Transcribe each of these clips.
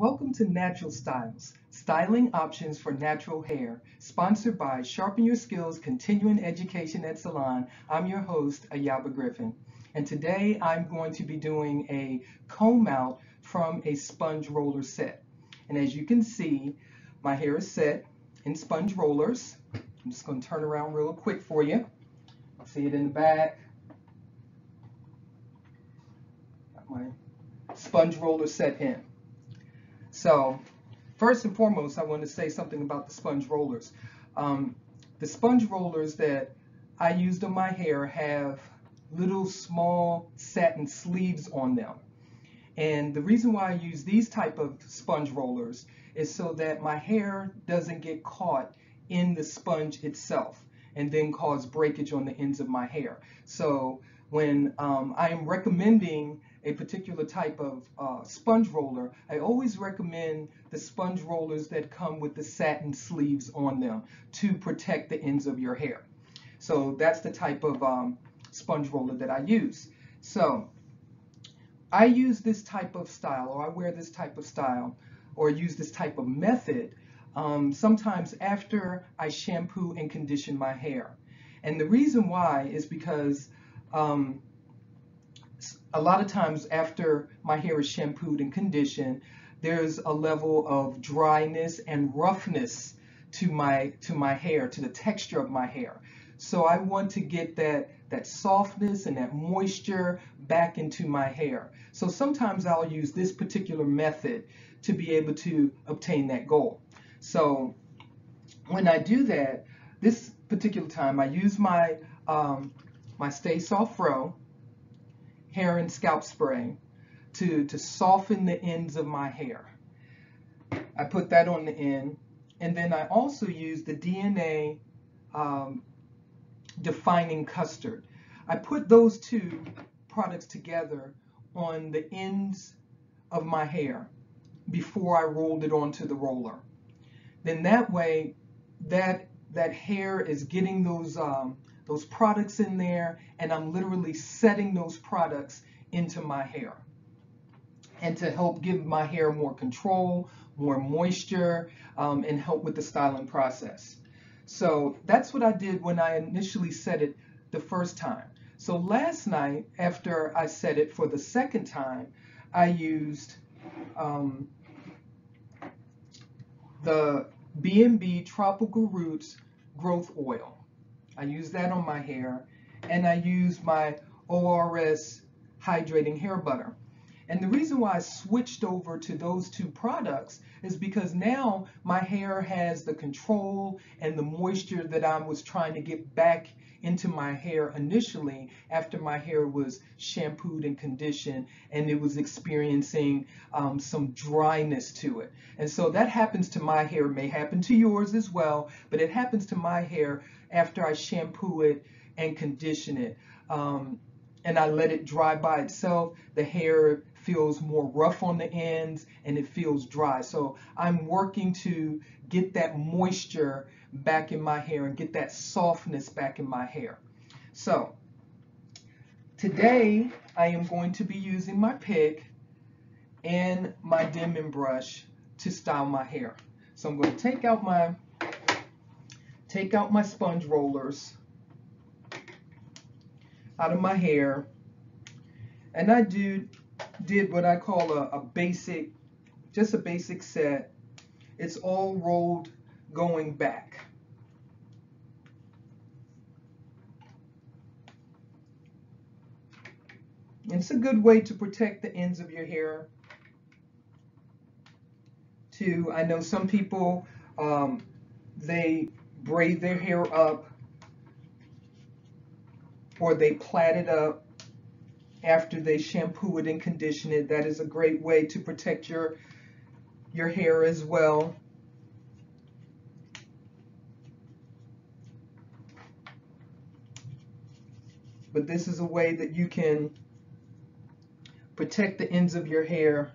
Welcome to Natural Styles, styling options for natural hair, sponsored by Sharpen Your Skills Continuing Education at Salon. I'm your host, Ayaba Griffin, and today I'm going to be doing a comb out from a sponge roller set. And as you can see, my hair is set in sponge rollers. I'm just going to turn around real quick for you. See it in the back. Got my sponge roller set in. So first and foremost, I want to say something about the sponge rollers. The sponge rollers that I used on my hair have little small satin sleeves on them. And the reason why I use these type of sponge rollers is so that my hair doesn't get caught in the sponge itself and then cause breakage on the ends of my hair. So when I am recommending a particular type of sponge roller, I always recommend the sponge rollers that come with the satin sleeves on them to protect the ends of your hair. So that's the type of sponge roller that I use. So I use this type of style, or I wear this type of style, or use this type of method sometimes after I shampoo and condition my hair. And the reason why is because a lot of times after my hair is shampooed and conditioned, there's a level of dryness and roughness to my hair, to the texture of my hair. So I want to get that softness and that moisture back into my hair. So sometimes I'll use this particular method to be able to obtain that goal. So when I do that, this particular time I use my Sta Sof Fro hair and scalp spray to soften the ends of my hair. I put that on the end, and then I also use the DNA Defining Custard. I put those two products together on the ends of my hair before I rolled it onto the roller. Then that way, that hair is getting those products in there, and I'm literally setting those products into my hair. And to help give my hair more control, more moisture, and help with the styling process. So that's what I did when I initially set it the first time. So last night, after I set it for the second time, I used the B&B Tropical Roots Growth Oil. I use that on my hair, and I use my ORS Hydrating Hair Butter. And the reason why I switched over to those two products is because now my hair has the control and the moisture that I was trying to get back into my hair initially after my hair was shampooed and conditioned and it was experiencing some dryness to it. And so that happens to my hair, may happen to yours as well, but it happens to my hair after I shampoo it and condition it. And I let it dry by itself, the hair feels more rough on the ends and it feels dry. So I'm working to get that moisture back in my hair and get that softness back in my hair. So today I am going to be using my Pik and my Denman brush to style my hair. So I'm going to take out my sponge rollers out of my hair, and I did what I call just a basic set. It's all rolled going back. It's a good way to protect the ends of your hair too. I know some people, they braid their hair up or they plait it up after they shampoo it and condition it. That is a great way to protect your hair as well. But this is a way that you can protect the ends of your hair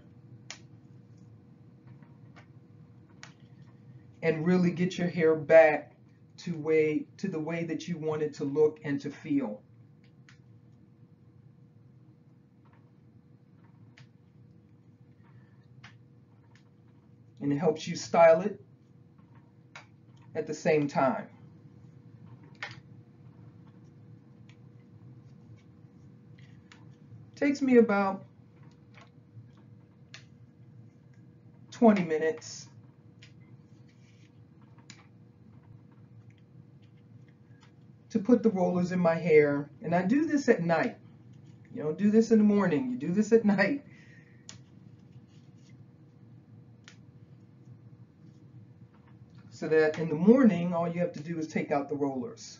and really get your hair back to the way that you want it to look and to feel. and it helps you style it at the same time. Takes me about 20 minutes. To put the rollers in my hair, and I do this at night. You don't do this in the morning, you do this at night. So that in the morning, all you have to do is take out the rollers.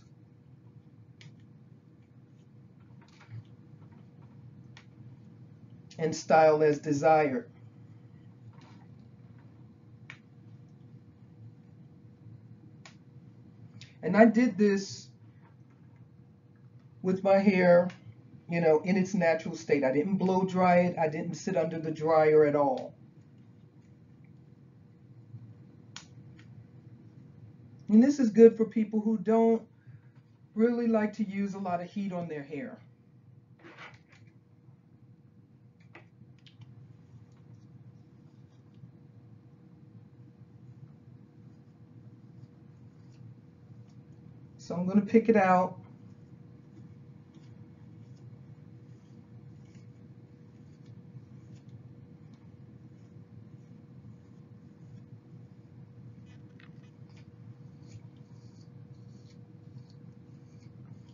And style as desired. And I did this with my hair, you know, in its natural state. I didn't blow dry it. I didn't sit under the dryer at all. And this is good for people who don't really like to use a lot of heat on their hair. So I'm going to pick it out.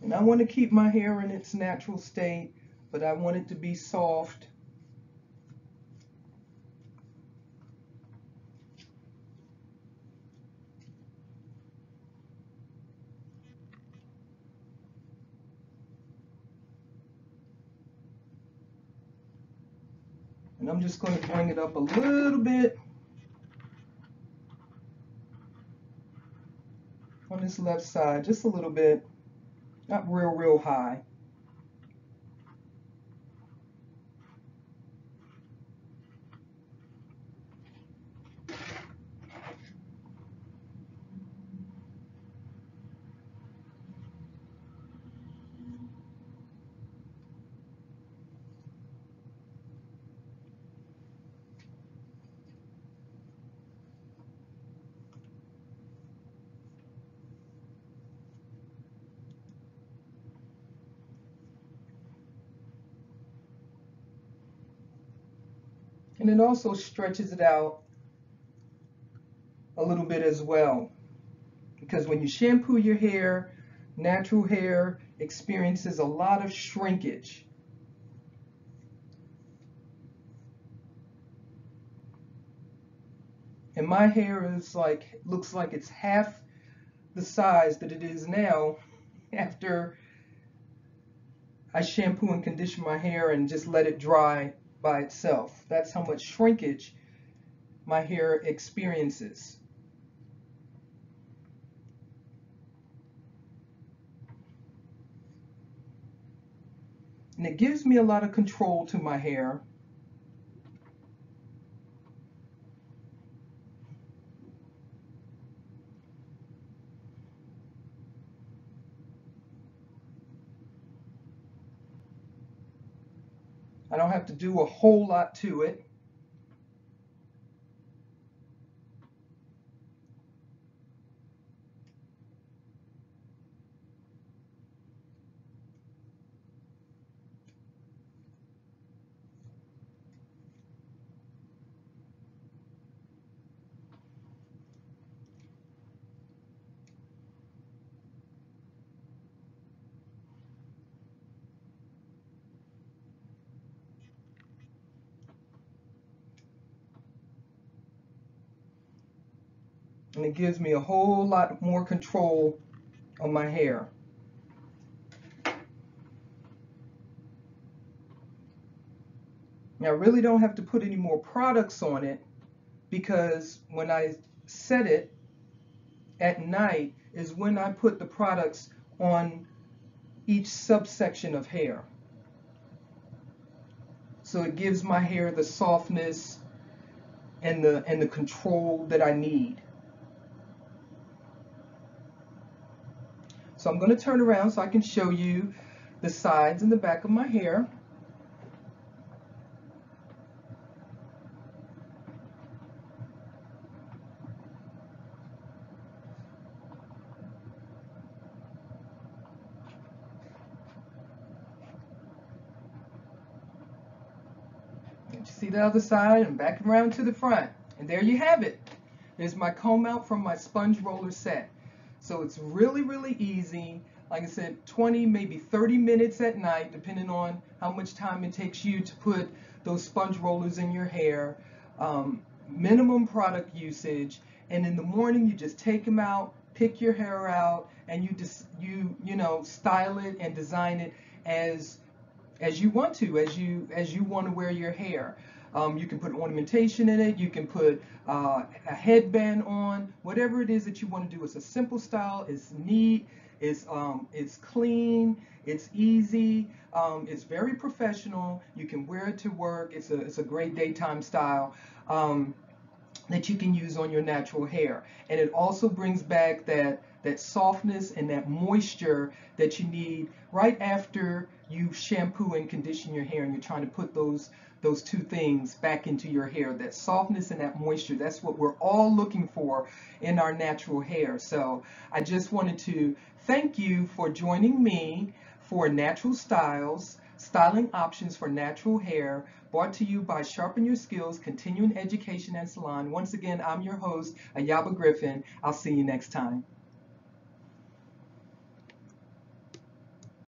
And I want to keep my hair in its natural state, but I want it to be soft. And I'm just going to bring it up a little bit on this left side, just a little bit. Not real high. And it also stretches it out a little bit as well. Because when you shampoo your hair, natural hair experiences a lot of shrinkage. And my hair is like, looks like it's half the size that it is now after I shampoo and condition my hair and just let it dry by itself. That's how much shrinkage my hair experiences. And it gives me a lot of control to my hair. I don't have to do a whole lot to it. And it gives me a whole lot more control on my hair. Now, I really don't have to put any more products on it because when I set it at night is when I put the products on each subsection of hair. So it gives my hair the softness and the control that I need. So I'm going to turn around so I can show you the sides and the back of my hair. see the other side, and back around to the front. And there you have it. There's my comb out from my sponge roller set. So it's really, really easy. Like I said, 20, maybe 30 minutes at night, depending on how much time it takes you to put those sponge rollers in your hair. Minimum product usage. And in the morning, you just take them out, pick your hair out, and you just, you know, style it and design it as you want to, as you want to wear your hair. You can put ornamentation in it, you can put a headband on, whatever it is that you want to do. It's a simple style, it's neat, it's clean, it's easy, it's very professional. You can wear it to work. It's a great daytime style that you can use on your natural hair. And it also brings back that softness and that moisture that you need right after you shampoo and condition your hair, and you're trying to put those two things back into your hair, that softness and that moisture. That's what we're all looking for in our natural hair. So I just wanted to thank you for joining me for Natural Styles, styling options for natural hair, brought to you by Sharpen Your Skills, Continuing Education and Salon. Once again, I'm your host, Ayaba Griffin. I'll see you next time.